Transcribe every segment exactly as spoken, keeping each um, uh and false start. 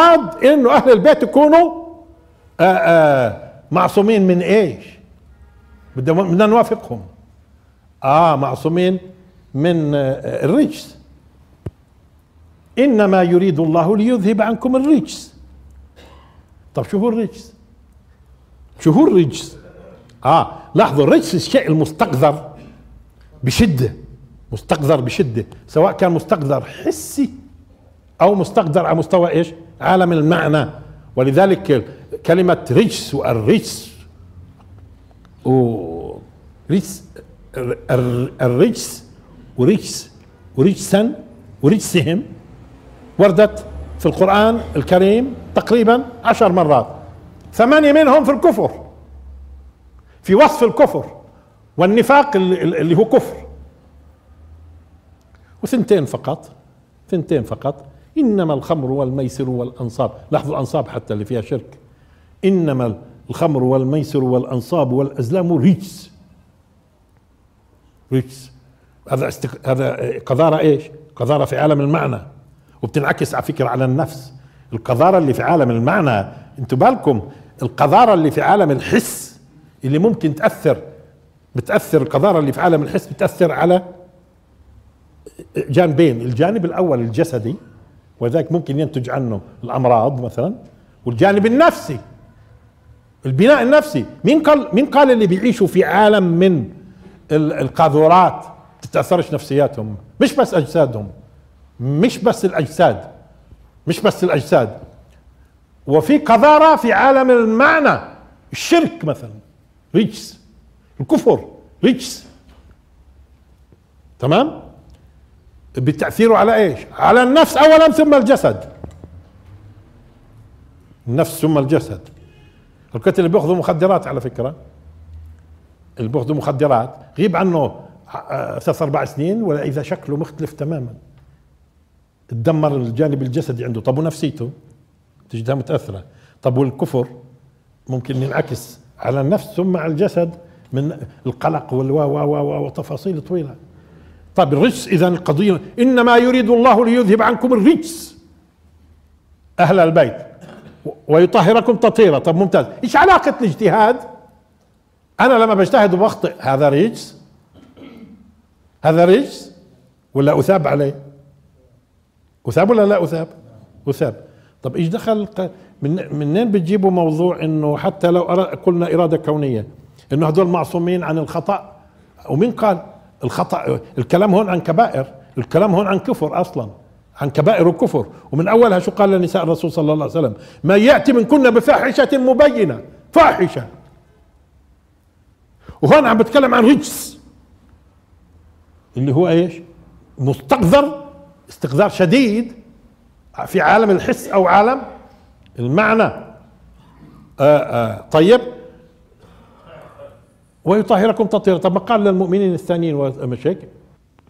بعض انه اهل البيت يكونوا آآ آآ معصومين من ايش؟ بدنا نوافقهم. اه معصومين من الرجس. انما يريد الله ليذهب عنكم الرجس. طب شو هو الرجس؟ شو هو الرجس؟ اه لاحظوا الرجس الشيء المستقذر بشده، مستقذر بشده، سواء كان مستقذر حسي او مستقذر على مستوى ايش؟ عالم المعنى. ولذلك كلمه رجس والرجس و رجس الرجس ورجس ورجسا ورجسهم وردت في القرآن الكريم تقريبا عشر مرات، ثمانية منهم في الكفر، في وصف الكفر والنفاق اللي هو كفر، وثنتين فقط، ثنتين فقط، إنما الخمر والميسر والأنصاب. لاحظوا الأنصاب حتى اللي فيها شرك، إنما الخمر والميسر والأنصاب والأزلام رجس، رجس. هذا استق... هذا قذارة ايش؟ قذارة في عالم المعنى، وبتنعكس على فكرة على النفس. القذارة اللي في عالم المعنى، انتوا بالكم، القذارة اللي في عالم الحس اللي ممكن تأثر، بتأثر القذارة اللي في عالم الحس بتأثر على جانبين، الجانب الأول الجسدي وذاك ممكن ينتج عنه الأمراض مثلا، والجانب النفسي، البناء النفسي. مين قال مين قال اللي بيعيشوا في عالم من القاذورات تتأثرش نفسياتهم؟ مش بس أجسادهم، مش بس الأجساد، مش بس الأجساد، وفي قذارة في عالم المعنى، الشرك مثلا رجس، الكفر رجس، تمام؟ بتأثيره على ايش؟ على النفس أولا ثم الجسد، النفس ثم الجسد. الكتل اللي بياخذوا مخدرات على فكرة، اللي بياخذوا مخدرات غيب عنه ثلاث أربع سنين ولا إذا شكله مختلف تماما، تدمر الجانب الجسدي عنده. طب ونفسيته تجدها متأثرة. طب والكفر ممكن ينعكس على النفس ثم على الجسد من القلق والوا و وتفاصيل طويلة. طب الرجس إذا القضية، إنما يريد الله ليذهب عنكم الرجس أهل البيت ويطهركم تطهيرا. طب ممتاز، إيش علاقة الاجتهاد؟ أنا لما بجتهد وبخطئ هذا رجس؟ هذا رجس ولا أثاب عليه؟ أثاب ولا لا أثاب؟ أثاب. طب إيش دخل من منين بتجيبوا موضوع إنه حتى لو قلنا إرادة كونية إنه هذول معصومين عن الخطأ؟ ومين قال؟ الخطأ الكلام هون عن كبائر، الكلام هون عن كفر أصلا، عن كبائر وكفر. ومن أولها شو قال لنساء الرسول صلى الله عليه وسلم؟ ما يأتي من كنا بفاحشة مبينة، فاحشة. وهون عم بتكلم عن رجس اللي هو ايش؟ مستقذر، استقذار شديد في عالم الحس او عالم المعنى. آآ آآ طيب ويطهركم تطهيرا. طب ما قال للمؤمنين الثانيين مش هيك؟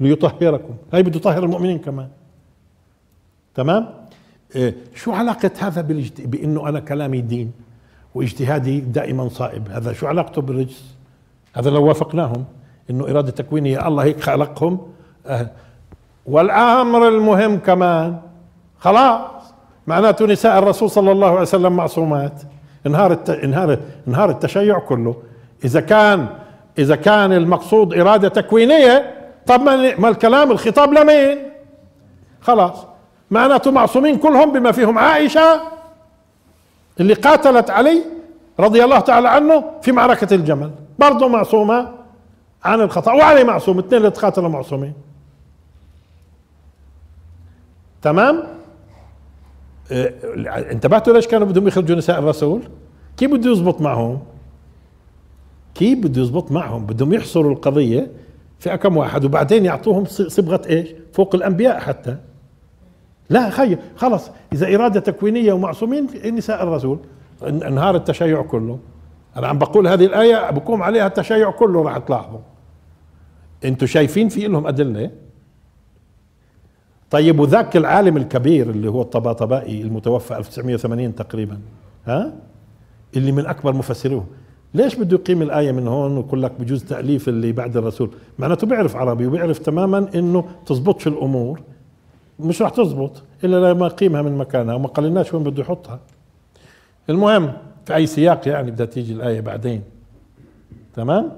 ليطهركم، هي بده يطهر المؤمنين كمان، تمام؟ شو علاقة هذا بالاجت... بانه انا كلامي دين واجتهادي دائما صائب، هذا شو علاقته بالرجس؟ هذا لو وافقناهم انه إرادة تكوينية، الله هيك خلقهم. أه. والأمر المهم كمان خلاص، معناته نساء الرسول صلى الله عليه وسلم معصومات انهار الت... انهار انهار التشيع كله. إذا كان إذا كان المقصود إرادة تكوينية، طب ما الكلام الخطاب لمين؟ خلاص معناته معصومين كلهم بما فيهم عائشة اللي قاتلت علي رضي الله تعالى عنه في معركة الجمل، برضه معصومة عن الخطأ وعلي معصوم، اثنين اللي تقاتلوا معصومين، تمام؟ اه انتبهتوا ليش كانوا بدهم يخرجوا نساء الرسول؟ كيف بده يزبط معهم؟ كيف بده يزبط معهم؟ بدهم يحصروا القضية في كم واحد وبعدين يعطوهم صبغة ايش؟ فوق الأنبياء حتى. لا خير خلص، إذا إرادة تكوينية ومعصومين نساء الرسول انهار التشيع كله. أنا عم بقول هذه الآية بقوم عليها التشيع كله، راح تلاحظوا. أنتوا شايفين في لهم أدلة؟ طيب وذاك العالم الكبير اللي هو الطباطبائي المتوفى ألف وتسعمئة وثمانين تقريبا، ها؟ اللي من أكبر مفسريهم، ليش بده يقيم الآية من هون ويقول لك بجوز تأليف اللي بعد الرسول؟ معناته بيعرف عربي وبيعرف تماما إنه تزبطش الأمور، مش راح تزبط، إلا لما قيمها من مكانها، وما قلناش وين بده يحطها. المهم في أي سياق يعني بدها تيجي الآية بعدين. تمام؟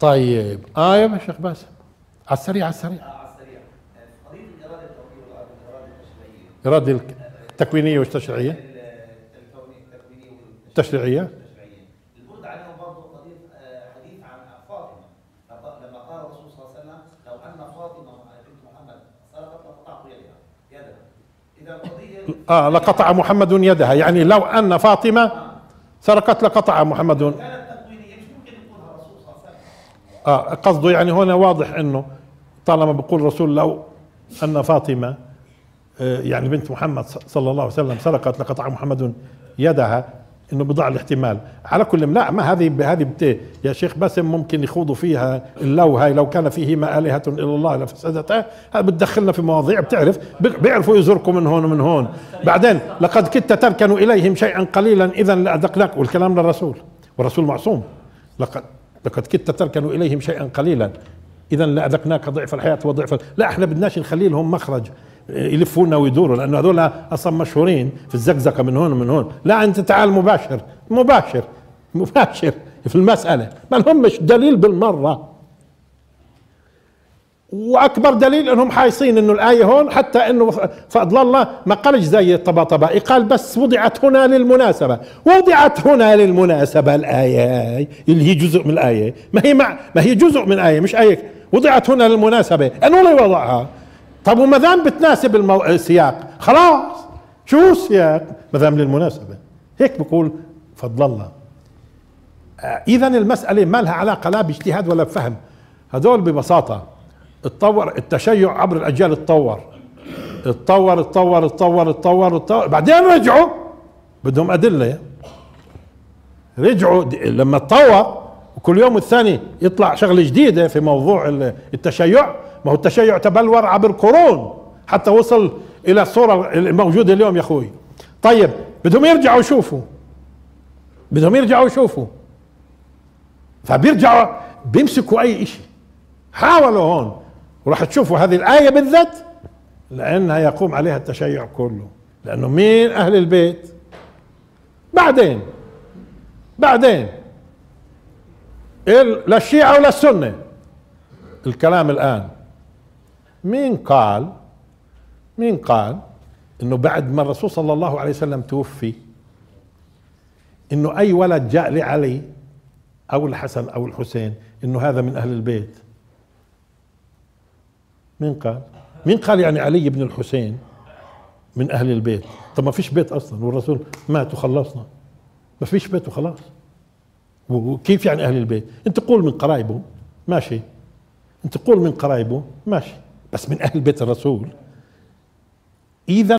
طيب آه يا شيخ باسم على السريع على السريع. آه على السريع. قضية الإرادة التوقيع والإرادة التشريعية. الإرادة التكوينية والتشريعية. التكوينية والتشريعية. آه لقطع محمد يدها، يعني لو أن فاطمة سرقت لقطع محمد. كانت تكوينية مش ممكن يقولها الرسول صلى الله عليه وسلم. آه قصده يعني هنا واضح أنه طالما بقول الرسول لو أن فاطمة آه يعني بنت محمد صلى الله عليه وسلم سرقت لقطع محمد يدها، أنه بضاع الاحتمال. على كل لا، ما هذه هذه بت يا شيخ باسم ممكن يخوضوا فيها اللو هاي، لو كان فيهما آلهة إلا الله لفسدتها. هذا بتدخلنا في مواضيع بتعرف بيعرفوا يزركوا من هون ومن هون. بعدين لقد كدت تركن إليهم شيئا قليلا إذا لأذقناك، والكلام للرسول والرسول معصوم. لقد لقد كدت تركن إليهم شيئا قليلا إذا لأذقناك ضعف الحياة وضعف. لا احنا بدناش نخلي لهم مخرج يلفونا ويدوروا، لانه هذول اصلا مشهورين في الزقزقه من هون ومن هون. لا انت تعال مباشر مباشر مباشر في المساله، ما لهمش دليل بالمره. واكبر دليل انهم حايصين انه الايه هون، حتى انه فضل الله ما قالش زي الطباطبائي، قال بس وضعت هنا للمناسبه. وضعت هنا للمناسبه الايه اللي هي جزء من الايه، ما هي مع ما هي جزء من ايه مش ايه. وضعت هنا للمناسبه انه لا يوضعها. طب وما دام بتناسب المو... السياق خلاص، شو السياق ما دام للمناسبه. هيك بقول فضل الله. آه اذا المساله ما لها علاقه لا باجتهاد ولا بفهم. هذول ببساطه اتطور التشيع عبر الاجيال، اتطور اتطور اتطور اتطور اتطور اتطور بعدين رجعوا بدهم ادله. رجعوا لما اتطور وكل يوم والثاني يطلع شغله جديده في موضوع التشيع. ما هو التشيع تبلور عبر قرون حتى وصل الى الصوره الموجوده اليوم يا اخوي. طيب بدهم يرجعوا يشوفوا، بدهم يرجعوا يشوفوا، فبيرجعوا بيمسكوا اي شيء حاولوا هون. وراح تشوفوا هذه الايه بالذات لانها يقوم عليها التشيع كله، لانه مين اهل البيت. بعدين بعدين لا الشيعه ولا السنه الكلام الان. مين قال مين قال انه بعد ما الرسول صلى الله عليه وسلم توفي انه اي ولد جاء لعلي او الحسن او الحسين انه هذا من اهل البيت؟ مين قال؟ مين قال يعني علي بن الحسين من اهل البيت؟ طب ما فيش بيت اصلا، والرسول مات وخلصنا، ما فيش بيت وخلاص. وكيف يعني اهل البيت؟ انت قول من قرايبه ماشي، انت قول من قرايبه ماشي، بس من اهل بيت الرسول اذا